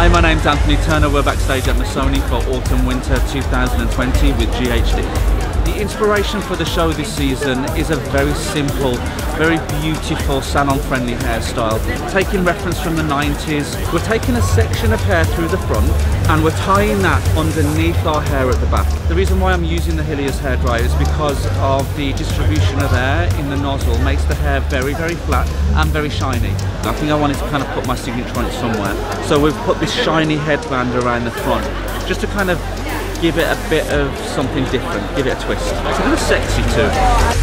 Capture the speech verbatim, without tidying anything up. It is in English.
Hi, my name's Anthony Turner. We're backstage at Missoni for Autumn Winter two thousand twenty with G H D. The inspiration for the show this season is a very simple, very beautiful, salon-friendly hairstyle. Taking reference from the nineties, we're taking a section of hair through the front and we're tying that underneath our hair at the back. The reason why I'm using the Helios hairdryer is because of the distribution of air in the nozzle makes the hair very, very flat and very shiny. I think I wanted to kind of put my signature on it somewhere. So we've put this shiny headband around the front just to kind of give it a bit of something different, give it a twist. It's a little sexy too.